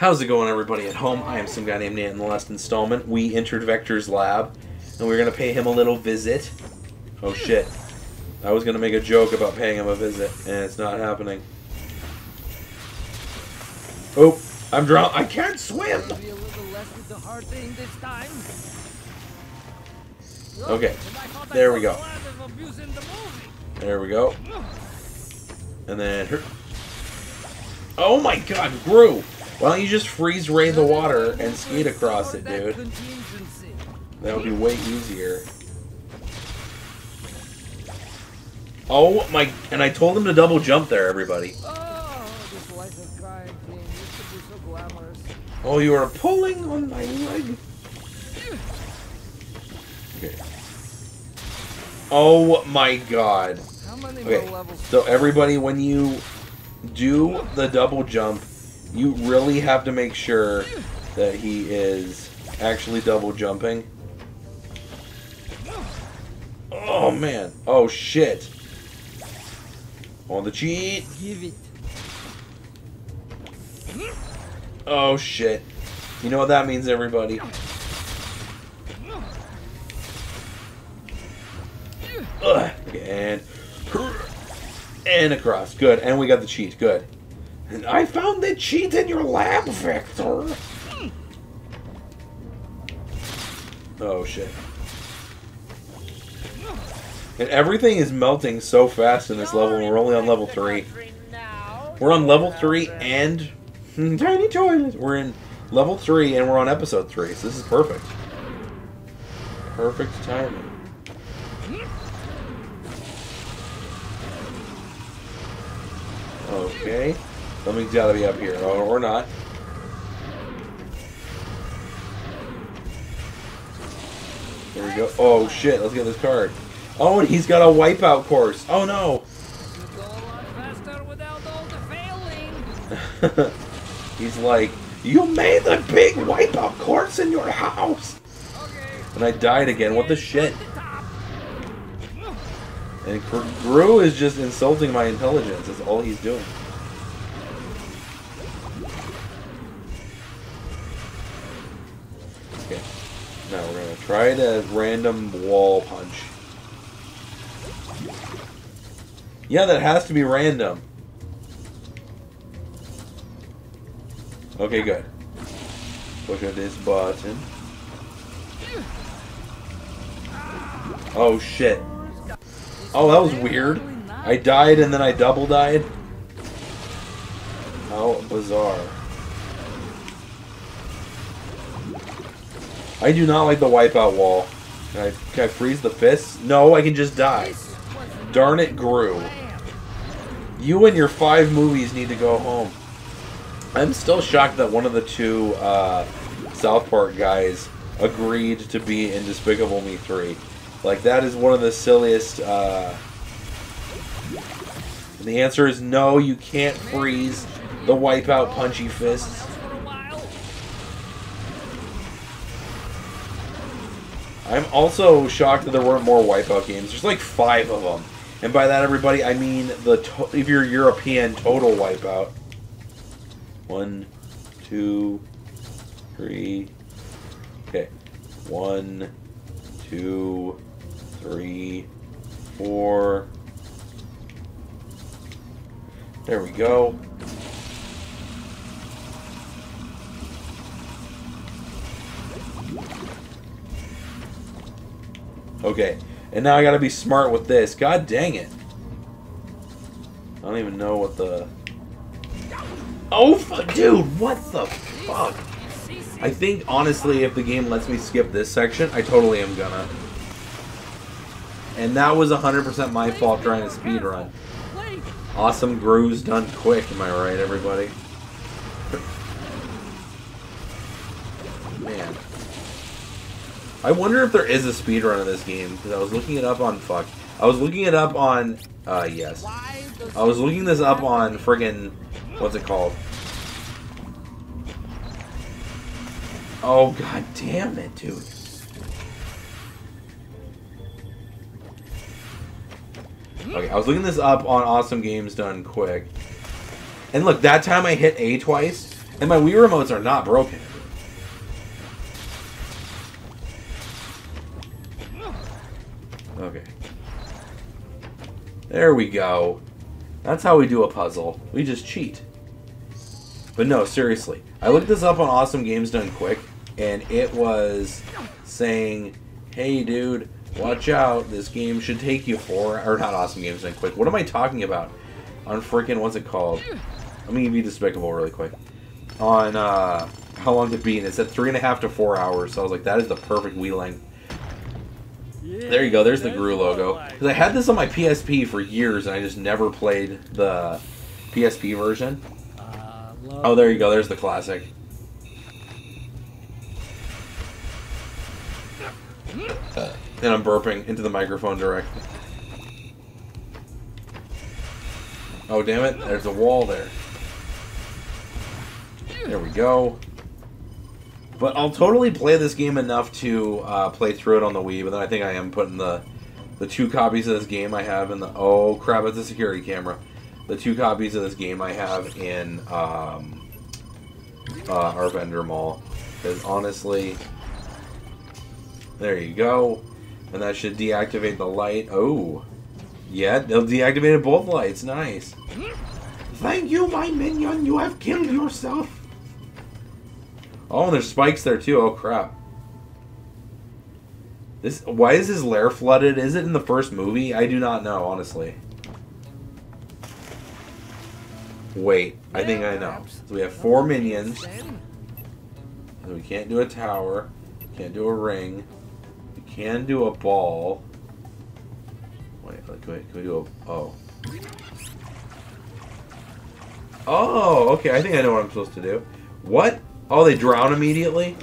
How's it going, everybody at home? I am some guy named Nate. In the last installment, we entered Vector's lab, and we're going to pay him a little visit. Oh, shit. I was going to make a joke about paying him a visit, and it's not happening. Oh, I'm drowned. I can't swim! Okay, there we go. There we go. And then... her. Oh, my God, Gru! Why don't you just freeze ray the water and skate across it, dude? That would be way easier. Oh my! And I told him to double jump there, everybody. Oh, you are pulling on my leg. Okay. Oh my God. Okay. So everybody, when you do the double jump, you really have to make sure that he is actually double jumping. Oh, man. Oh, shit. On the cheat. Give it. Oh, shit. You know what that means, everybody. Ugh. And across. Good. And we got the cheat. Good. And I found the cheat in your lab, Victor! Oh, shit. And everything is melting so fast in this level, and we're only on level 3. We're on level 3 and... tiny toilet! We're in level 3 and we're on episode 3, so this is perfect. Perfect timing. Okay. Something's gotta be up here, or not. There we go. Oh shit, let's get this card. Oh, and he's got a wipeout course. Oh no! He's like, you made the big wipeout course in your house! And I died again, what the shit? And Gru is just insulting my intelligence, that's all he's doing. Now we're gonna try a random wall punch. Yeah, that has to be random. Okay, good. Push on this button. Oh shit. Oh, that was weird. I died and then I double died. How bizarre. I do not like the wipeout wall. Can I freeze the fists? No, I can just die. Darn it, Gru. You and your 5 movies need to go home. I'm still shocked that one of the 2 South Park guys agreed to be in Despicable Me 3. Like, that is one of the silliest... And the answer is no, you can't freeze the wipeout punchy fists. I'm also shocked that there weren't more Wipeout games. There's like 5 of them. And by that, everybody, I mean if you're European, Total Wipeout. 1, 2, 3. Okay. 1, 2, 3, 4. There we go. Okay, and now I gotta be smart with this. God dang it. I don't even know what the... Oh, dude, what the fuck? I think, honestly, if the game lets me skip this section, I totally am gonna. And that was 100% my fault trying to speedrun. Awesome Grooves Done Quick, am I right, everybody? Man. I wonder if there is a speedrun of this game, because I was looking it up on I was looking this up on friggin', what's it called? Oh, god damn it, dude. Okay, I was looking this up on Awesome Games Done Quick. And look, that time I hit A twice, And my Wii remotes are not broken. Okay. There we go. That's how we do a puzzle. We just cheat. But no, seriously. I looked this up on Awesome Games Done Quick, and it was saying, hey dude, watch out, this game should take you for, or not Awesome Games Done Quick. What am I talking about? On freaking, what's it called? Let me give you Despicable really quick. On how long to beat, and it said 3.5 to 4 hours, so I was like, that is the perfect Wii length. There you go, there's the Gru logo. Because I had this on my PSP for years, and I just never played the PSP version. Oh, there you go, there's the classic. And I'm burping into the microphone directly. Oh, damn it, there's a wall there. There we go. But I'll totally play this game enough to play through it on the Wii, but then I think I am putting the two copies of this game I have in the... Oh, crap, it's a security camera. The two copies of this game I have in our vendor mall. Because honestly... There you go. And that should deactivate the light. Oh. Yeah, they'll deactivate both lights. Nice. Thank you, my minion. You have killed yourself. Oh, and there's spikes there, too. Oh, crap. This, why is his lair flooded? Is it in the first movie? I do not know, honestly. Wait, I think I know. So we have 4 minions. So we can't do a tower. Can't do a ring. We can do a ball. Wait, can we do a... Oh. Oh, okay. I think I know what I'm supposed to do. What? Oh, they drown immediately?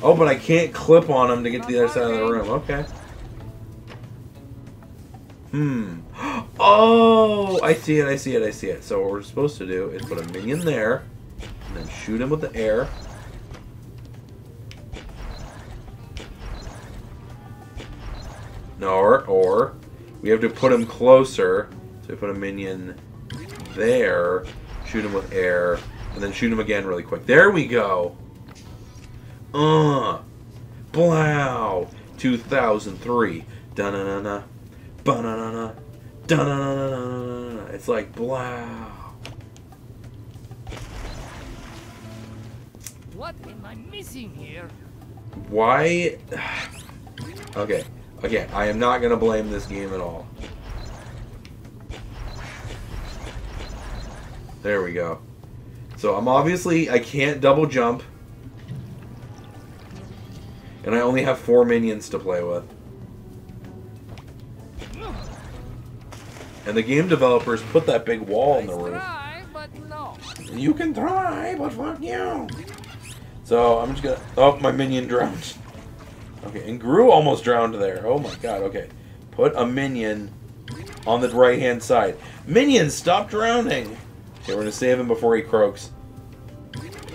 Oh, but I can't clip on them to get to the other side of the room. Okay. Hmm. Oh! I see it, I see it, I see it. So what we're supposed to do is put a minion there, and then shoot him with the air. No, or we have to put him closer. So we put a minion there, shoot him with air, and then shoot him again really quick. There we go! Blow! 2003. Da-na-na-na. Ba-na-na-na. Da-na-na-na-na-na. It's like, blow! What am I missing here? Why? Okay. Okay, I am not going to blame this game at all. There we go. So I'm obviously... I can't double jump. And I only have 4 minions to play with. And the game developers put that big wall in the roof. You can try, but fuck you! So, I'm just gonna... Oh, my minion drowned. Okay, and Gru almost drowned there. Oh my god, okay. Put a minion on the right-hand side. Minions, stop drowning! Okay, we're gonna save him before he croaks.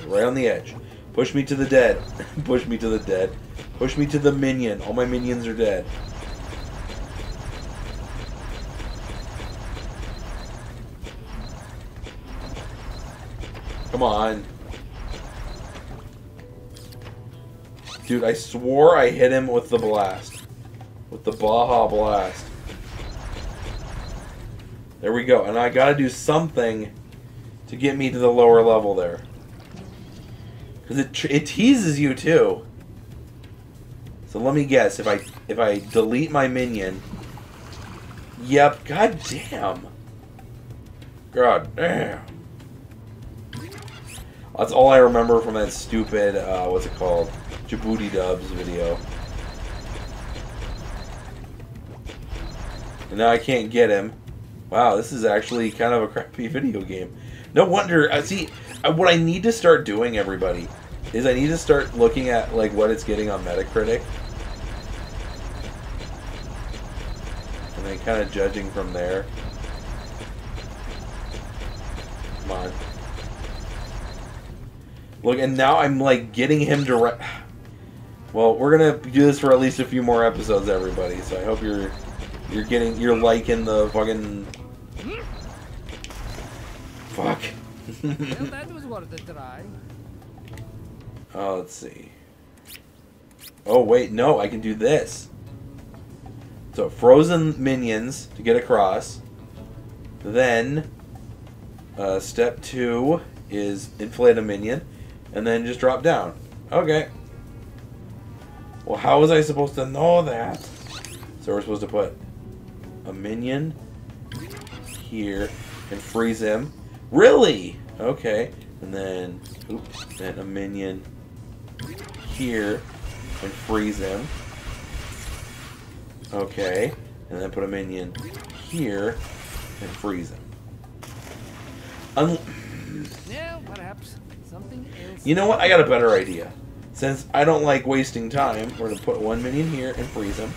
Right on the edge. Push me to the dead. Push me to the dead. Push me to the minion. All my minions are dead. Come on. Dude, I swore I hit him with the blast. With the Baja Blast. There we go. And I gotta do something to get me to the lower level there. Because it teases you, too. So let me guess. If I delete my minion... Yep. God damn. God damn. That's all I remember from that stupid... what's it called? Djibouti Dubs video. And now I can't get him. Wow, this is actually kind of a crappy video game. No wonder. See, what I need to start doing, everybody, is I need to start looking at like what it's getting on Metacritic. And then kind of judging from there. Come on. Look, and now I'm like getting him direct... Well, we're gonna do this for at least a few more episodes, everybody. So I hope you're liking the fucking fuck. Well, that was worth a try. Oh, let's see. Oh, wait, no, I can do this. So, frozen minions to get across. Then, step two is inflate a minion. And then just drop down. Okay. Well, how was I supposed to know that? So we're supposed to put a minion here and freeze him. Really? Okay. And then, oops, and a minion here and freeze him. Okay. And then put a minion here and freeze him. Yeah, perhaps something else. You know what? I got a better idea. Since I don't like wasting time, we're going to put one minion here and freeze him.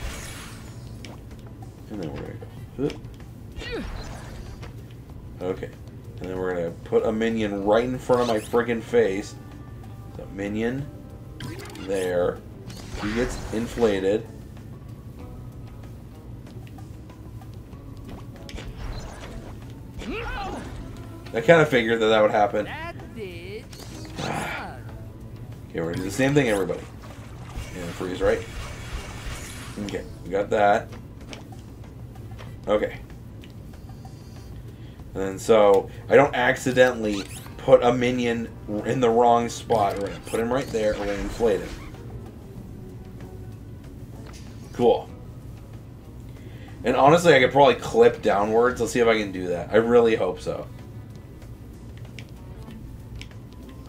And then we're going to go. Okay. And then we're going to put a minion right in front of my friggin' face. So, minion. There. He gets inflated. I kind of figured that would happen. Okay, we're gonna do the same thing, everybody. And freeze, right? Okay, we got that. Okay. And then so, I don't accidentally put a minion in the wrong spot. We're gonna put him right there, we're gonna inflate him. Cool. And honestly, I could probably clip downwards. Let's see if I can do that. I really hope so.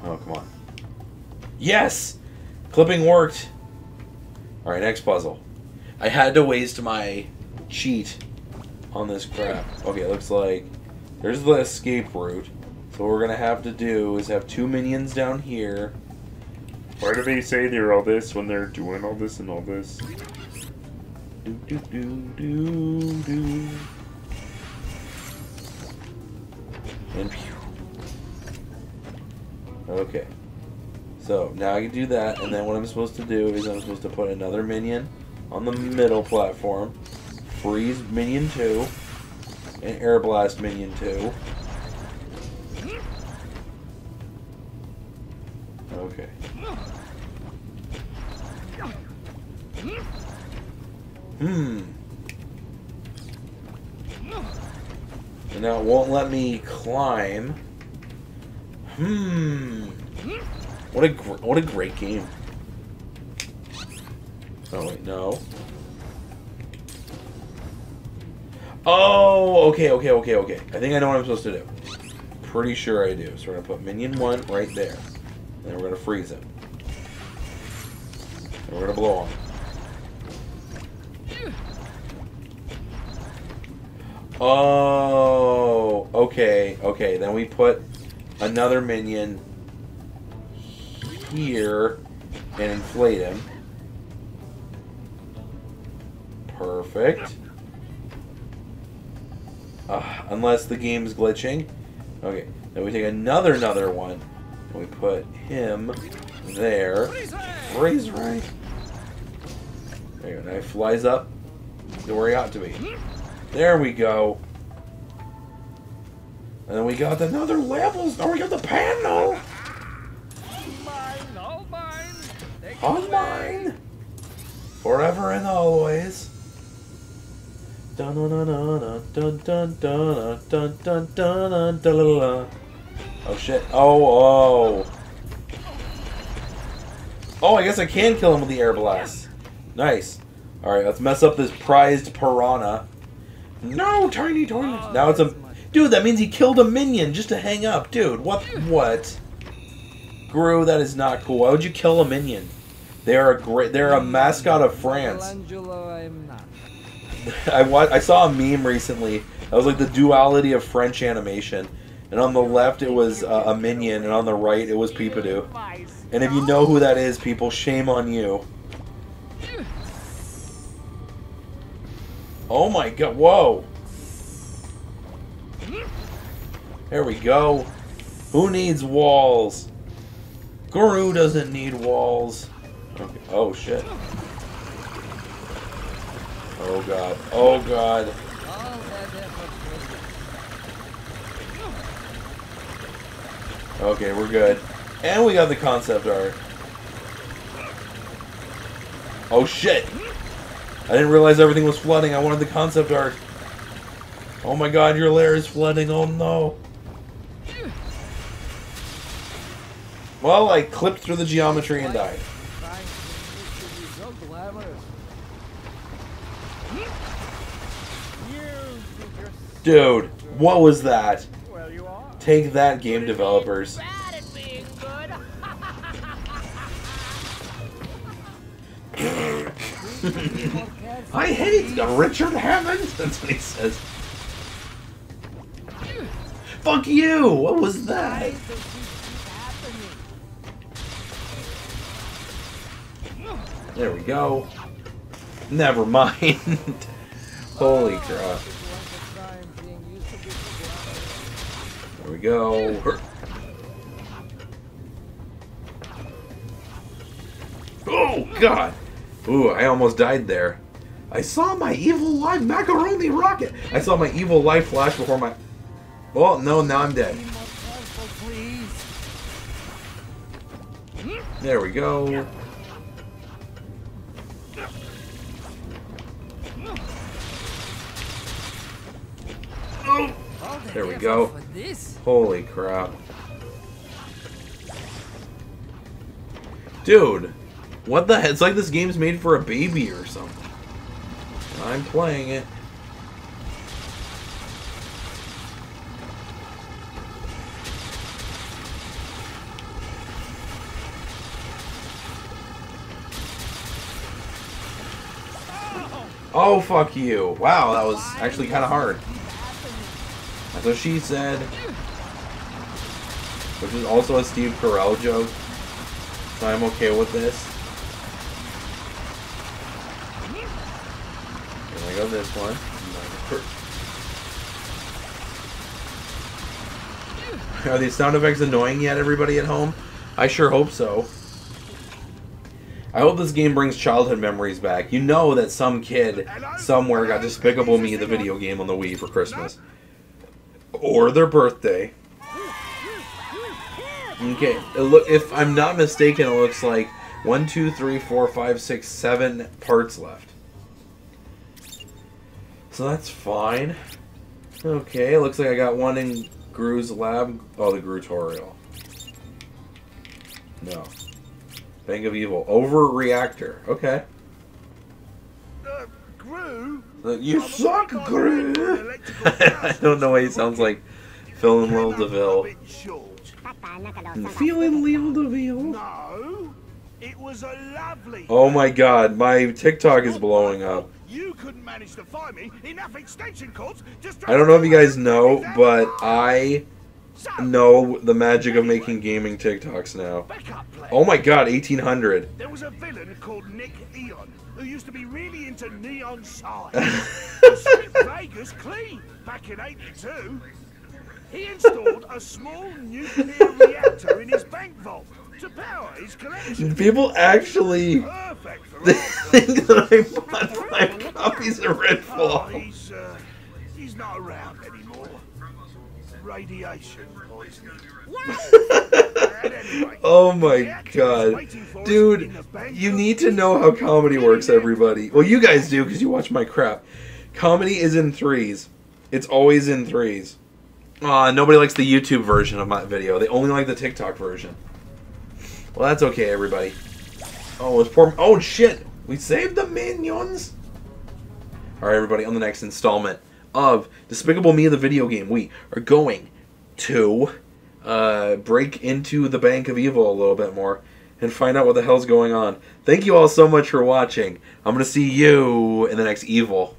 Oh, come on. Yes! Clipping worked. Alright, next puzzle. I had to waste my cheat on this crap. Okay, it looks like there's the escape route. So what we're going to have to do is have two minions down here. Why do they say they're all this when they're doing all this and all this? Do, do, do, do, do. And pew. Okay. So, now I can do that, and then what I'm supposed to do is I'm supposed to put another minion on the middle platform, freeze minion 2, and air blast minion 2. Okay. And now it won't let me climb. What a great game. Oh, wait, no. Oh, okay. I think I know what I'm supposed to do. Pretty sure I do. So we're going to put Minion 1 right there. And we're going to freeze him. And we're going to blow him. Oh, okay. Then we put another minion here and inflate him. Perfect. Unless the game's glitching. Okay, then we take another one and we put him there. Freeze right. There you go. Now he flies up to where he ought to be. There we go. And then we got another level. Oh, we got the panel. Online! Forever and always. Dun dun dun dun dun dun dun dun dun dun. Oh shit. Oh, I guess I can kill him with the air blast. Nice. Alright, let's mess up this prized piranha. No, tiny toilet! Now it's a... Dude, that means he killed a minion just to hang up. Dude, what? Gru, that is not cool. Why would you kill a minion? They're a mascot of France. I saw a meme recently. That was like the duality of French animation. And on the left it was a minion, and on the right it was Pepe Do. And if you know who that is, people, shame on you. Oh my god! Whoa! There we go. Who needs walls? Guru doesn't need walls. Okay. Oh shit. Oh god. Oh god. Okay, we're good. And we got the concept art. Oh shit! I didn't realize everything was flooding. I wanted the concept art. Oh my god, your lair is flooding. Oh no. Well, I clipped through the geometry and died. Dude, what was that? Take that, game developers. I hate the Richard Hammond! That's what he says. Fuck you! What was that? There we go. Never mind. Holy crap. There we go. Oh, God! Ooh, I almost died there. I saw my evil live macaroni rocket! I saw my evil life flash before my... Oh, no, now I'm dead. There we go. Oh! There we go. Holy crap. Dude! What the heck? It's like this game's made for a baby or something. I'm playing it. Oh, fuck you. Wow, that was actually kind of hard. That's what she said. Which is also a Steve Carell joke. So I'm okay with this. I go this one. Are these sound effects annoying yet, everybody at home? I sure hope so. I hope this game brings childhood memories back. You know that some kid somewhere got Despicable Me, the video game, on the Wii for Christmas. Or their birthday. Okay, if I'm not mistaken, it looks like 1, 2, 3, 4, 5, 6, 7 parts left. So that's fine. Okay, looks like I got one in Gru's lab. Oh, the Grutorial. No. Bank of Evil. Overreactor. Okay. Gru? You suck, Gru! I don't know why he sounds like Phil Lil Deville. Phil Lil Deville? No. It was a lovely... Oh my god, my TikTok is blowing up. You couldn't manage to find me enough extension cords. Just I don't know if you guys know, but I know the magic of making gaming TikToks now. Oh my god, 1800. There was a villain called Nick Eon who used to be really into neon signs. He stripped Vegas clean back in '82. He installed a small nuclear reactor in his bank vault to power his collection. People actually think that I bought 5 copies of Redfall. Oh, he's not around anymore. Radiation poisoning. Oh my god. Dude, you need to know how comedy works, everybody. Well, you guys do because you watch my crap. Comedy is in threes. It's always in threes. Nobody likes the YouTube version of my video. They only like the TikTok version. Well, that's okay, everybody. Oh, it's poor... Oh, shit! We saved the minions! Alright, everybody, on the next installment of Despicable Me, the video game, we are going to break into the Bank of Evil a little bit more and find out what the hell's going on. Thank you all so much for watching. I'm gonna see you in the next Evil.